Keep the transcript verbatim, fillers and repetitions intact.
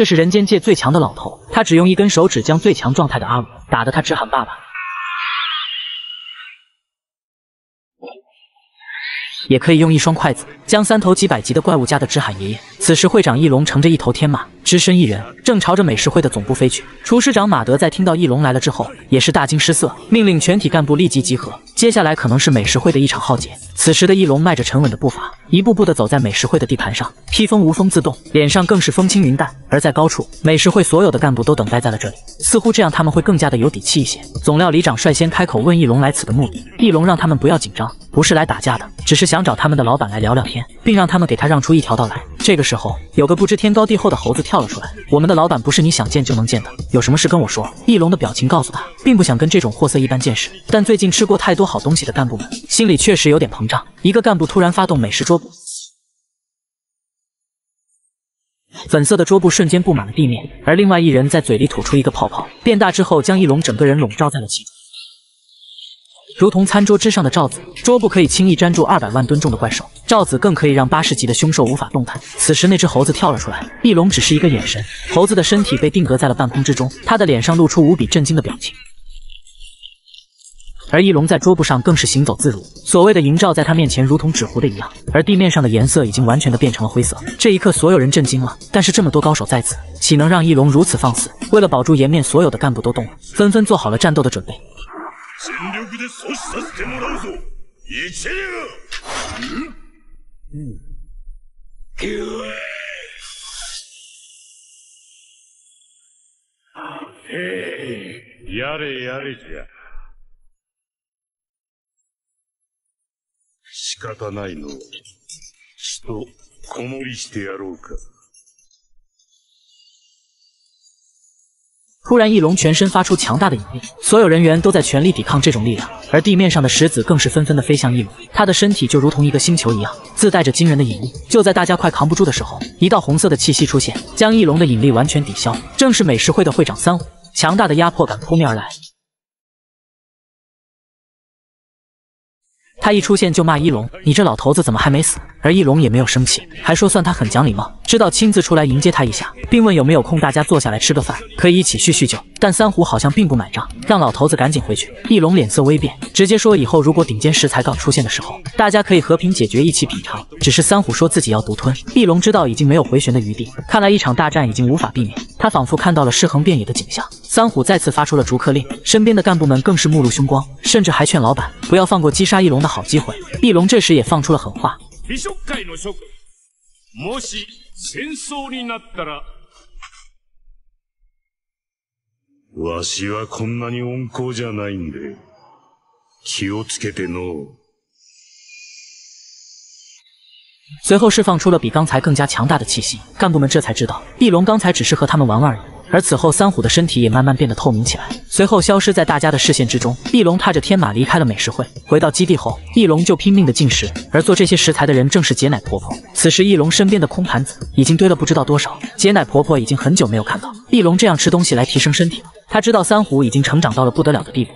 这是人间界最强的老头，他只用一根手指将最强状态的阿鲁打得他直喊爸爸。也可以用一双筷子将三头几百级的怪物夹得直喊爷爷。此时会长翼龙乘着一头天马，只身一人，正朝着美食会的总部飞去。厨师长马德在听到翼龙来了之后，也是大惊失色，命令全体干部立即集合。接下来可能是美食会的一场浩劫。此时的翼龙迈着沉稳的步伐，一步步地走在美食会的地盘上，披风无风自动，脸上更是风轻云淡。而在高处，美食会所有的干部都等待在了这里，似乎这样他们会更加的有底气一些。总料理长率先开口问翼龙来此的目的，翼龙让他们不要紧张，不是来打架的，只是想 想找他们的老板来聊聊天，并让他们给他让出一条道来。这个时候，有个不知天高地厚的猴子跳了出来。我们的老板不是你想见就能见的，有什么事跟我说。翼龙的表情告诉他，并不想跟这种货色一般见识。但最近吃过太多好东西的干部们，心里确实有点膨胀。一个干部突然发动美食桌布。 粉色的桌布瞬间布满了地面，而另外一人在嘴里吐出一个泡泡，变大之后将翼龙整个人笼罩在了其中。 如同餐桌之上的罩子，桌布可以轻易粘住二百万吨重的怪兽，罩子更可以让八十级的凶兽无法动弹。此时，那只猴子跳了出来，翼龙只是一个眼神，猴子的身体被定格在了半空之中，他的脸上露出无比震惊的表情。 而翼龙在桌布上更是行走自如，所谓的银罩在他面前如同纸糊的一样，而地面上的颜色已经完全的变成了灰色。这一刻，所有人震惊了。但是这么多高手在此，岂能让翼龙如此放肆？为了保住颜面，所有的干部都动了，纷纷做好了战斗的准备。 やれやれじゃ。仕方ないの。ちと子守してやろうか。 突然，翼龙全身发出强大的引力，所有人员都在全力抵抗这种力量，而地面上的石子更是纷纷的飞向翼龙，他的身体就如同一个星球一样，自带着惊人的引力。就在大家快扛不住的时候，一道红色的气息出现，将翼龙的引力完全抵消，正是美食会的会长三虎，强大的压迫感扑面而来。 他一出现就骂翼龙：“你这老头子怎么还没死？”而翼龙也没有生气，还说算他很讲礼貌，知道亲自出来迎接他一下，并问有没有空大家坐下来吃个饭，可以一起叙叙旧。但三虎好像并不买账，让老头子赶紧回去。翼龙脸色微变，直接说以后如果顶尖食材杠出现的时候，大家可以和平解决，一起品尝。只是三虎说自己要独吞，翼龙知道已经没有回旋的余地，看来一场大战已经无法避免。他仿佛看到了尸横遍野的景象。三虎再次发出了逐客令，身边的干部们更是目露凶光，甚至还劝老板不要放过击杀翼龙的 好机会！翼龙这时也放出了狠话。わしはこんなに温厚じゃないんで、気をつけての。 随后释放出了比刚才更加强大的气息，干部们这才知道，翼龙刚才只是和他们玩玩而已。而此后，三虎的身体也慢慢变得透明起来，随后消失在大家的视线之中。翼龙踏着天马离开了美食会，回到基地后，翼龙就拼命的进食，而做这些食材的人正是杰奶婆婆。此时，翼龙身边的空盘子已经堆了不知道多少，杰奶婆婆已经很久没有看到翼龙这样吃东西来提升身体了。 他知道三虎已经成长到了不得了的地步，